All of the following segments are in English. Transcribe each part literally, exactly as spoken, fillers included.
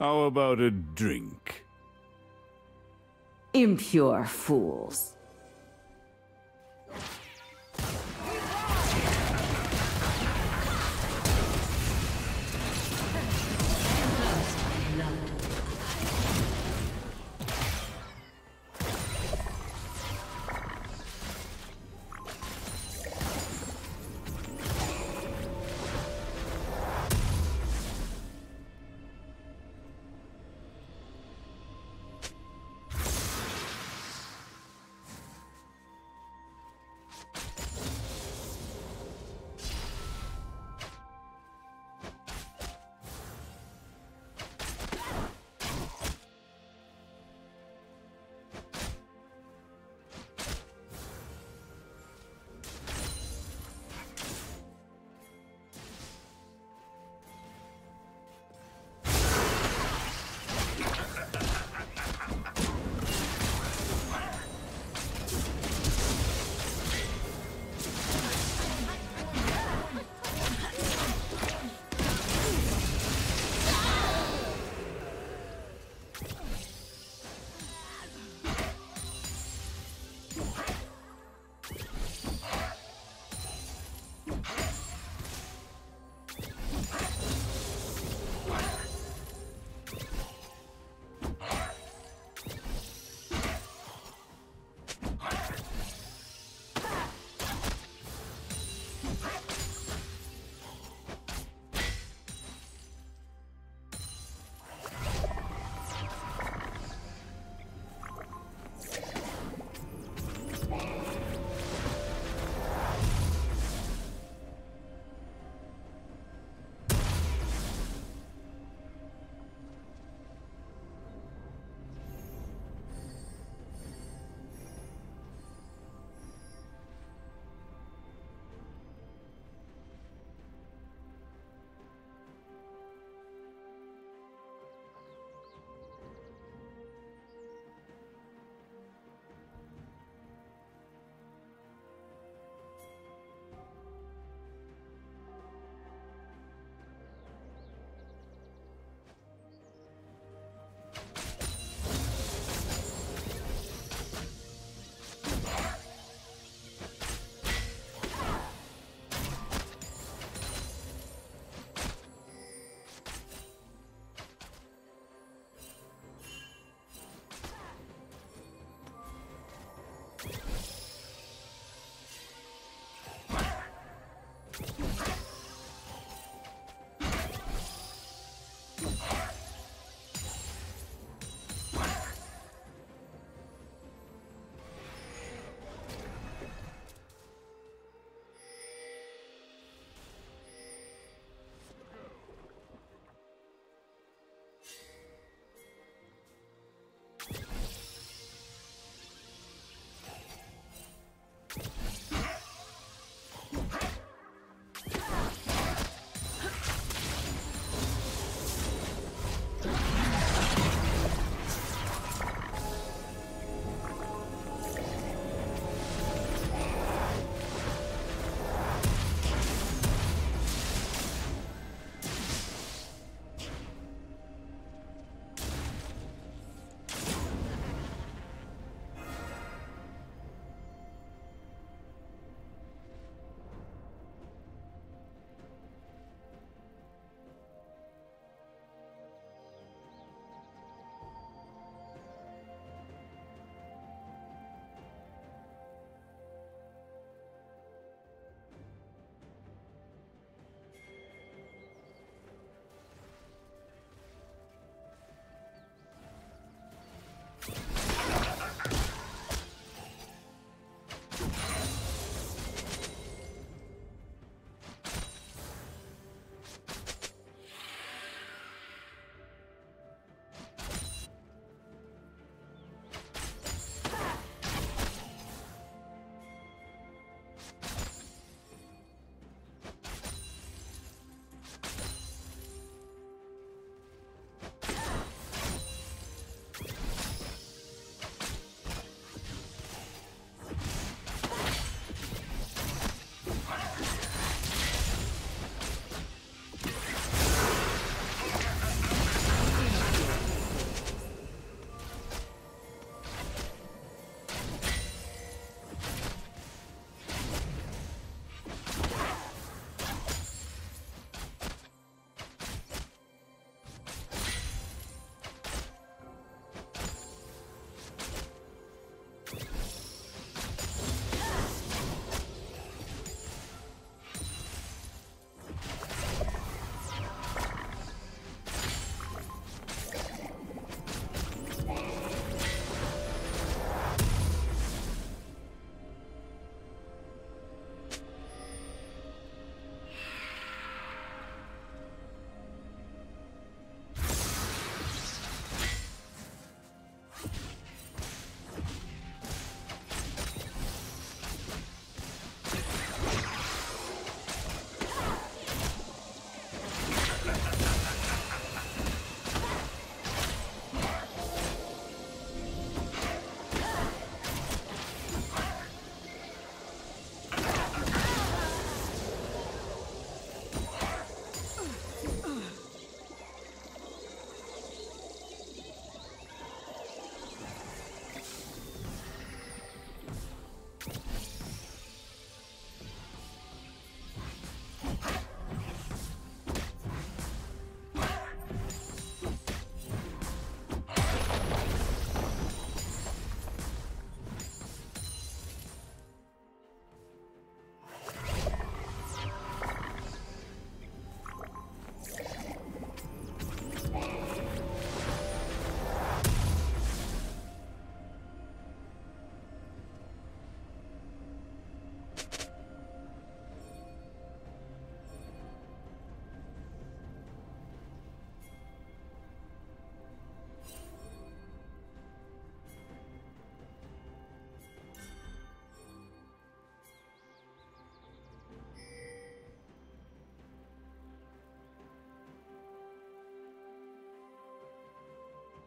How about a drink? Impure fools.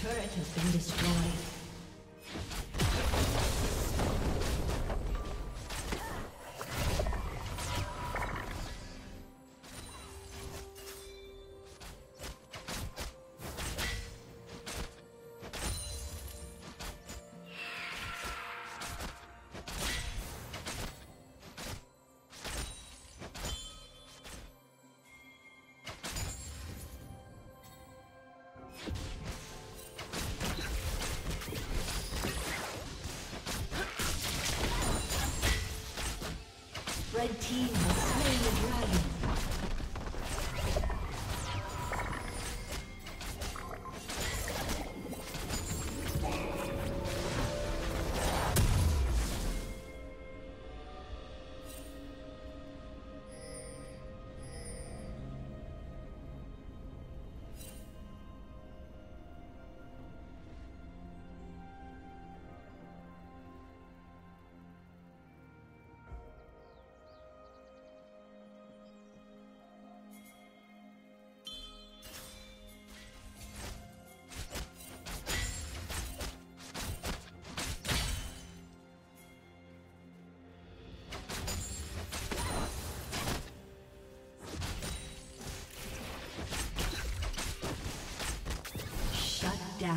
Turret has been destroyed. Red team has slain the dragon. Down.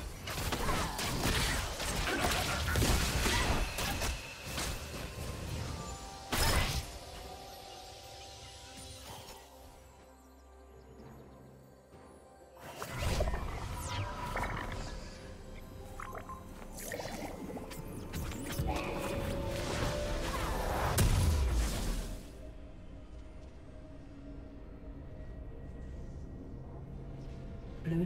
Blue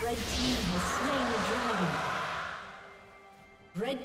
Red team has slain the dragon. Red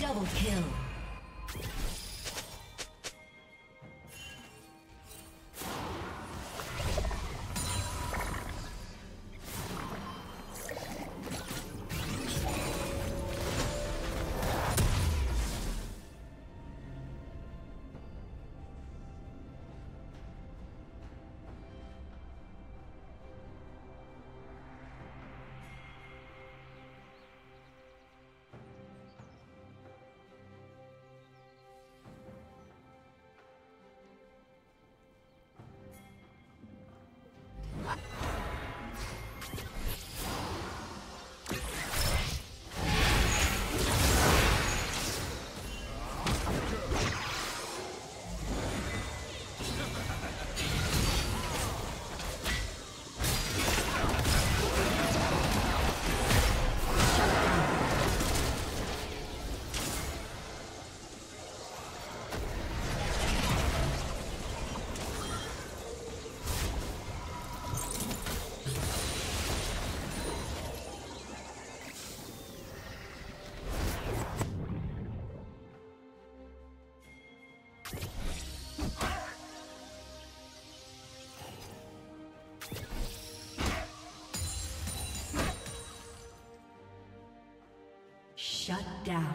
Double kill. Shut down.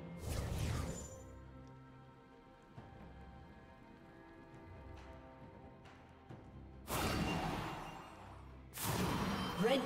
Red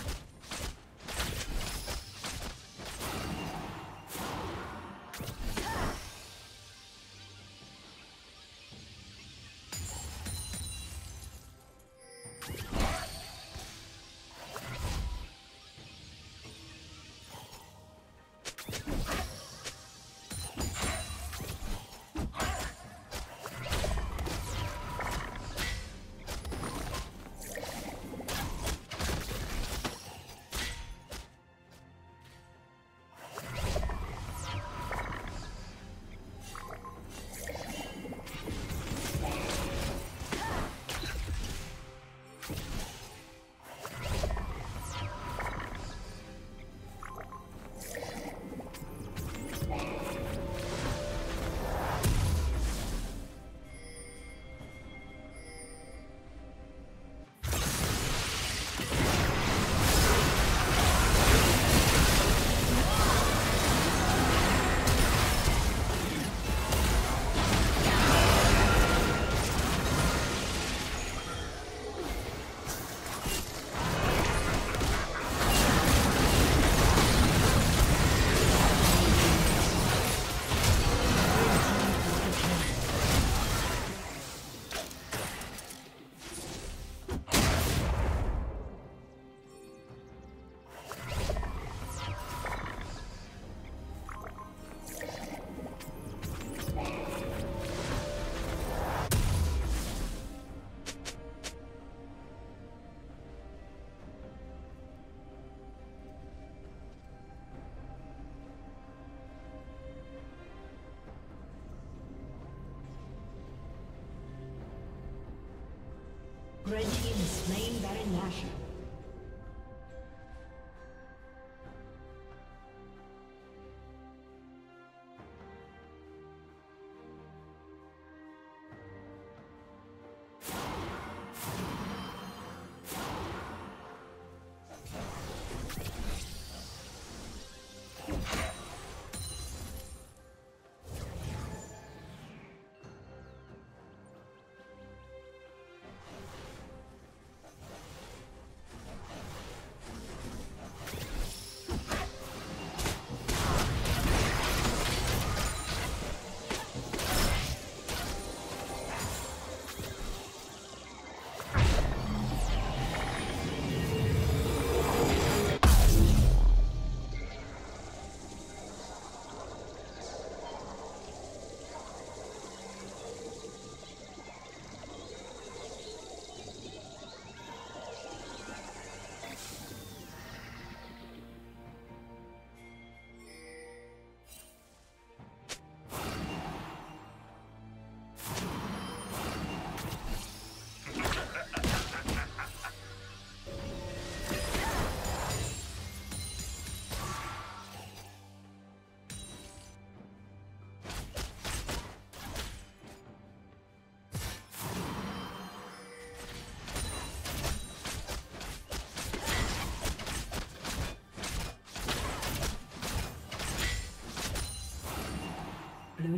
Red team has slain Baron Nashor. Blue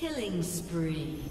Killing spree.